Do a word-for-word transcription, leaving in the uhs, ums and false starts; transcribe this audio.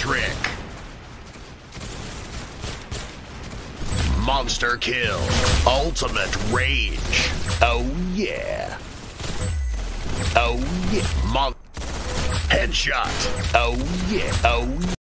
trick. Monster kill. Ultimate rage. Oh yeah. Oh yeah. Mon- Headshot. Oh yeah. Oh yeah.